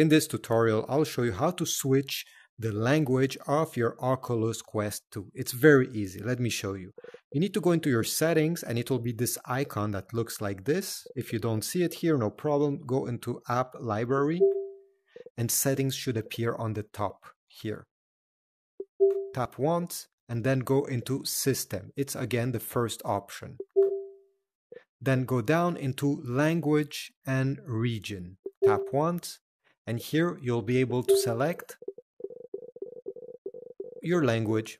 In this tutorial, I'll show you how to switch the language of your Oculus Quest 2. It's very easy. Let me show you. You need to go into your settings and it will be this icon that looks like this. If you don't see it here, no problem. Go into App Library and Settings should appear on the top here. Tap once and then go into System. It's again the first option. Then go down into Language and Region. Tap once and here you'll be able to select your language.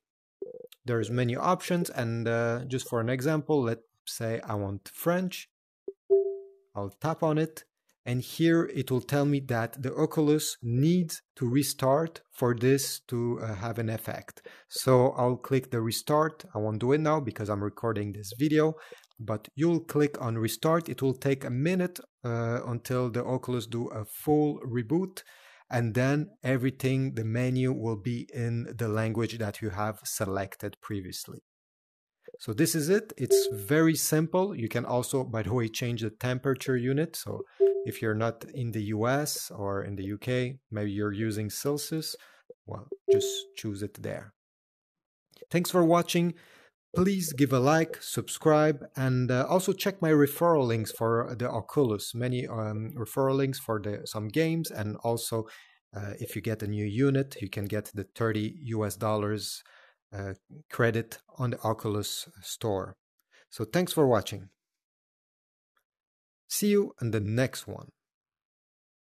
There's many options and just for an example, let's say I want French. I'll tap on it and here it will tell me that the Oculus needs to restart for this to have an effect. So I'll click the restart. I won't do it now because I'm recording this video, but you'll click on restart. It will take a minute until the Oculus do a full reboot. And then everything, the menu will be in the language that you have selected previously. So this is it. It's very simple. You can also, by the way, change the temperature unit. So if you're not in the US or in the UK, maybe you're using Celsius, well, just choose it there. Thanks for watching. Please give a like, subscribe, and also check my referral links for the Oculus. Many referral links for some games, and also if you get a new unit, you can get the $30 US credit on the Oculus Store. So thanks for watching. See you in the next one.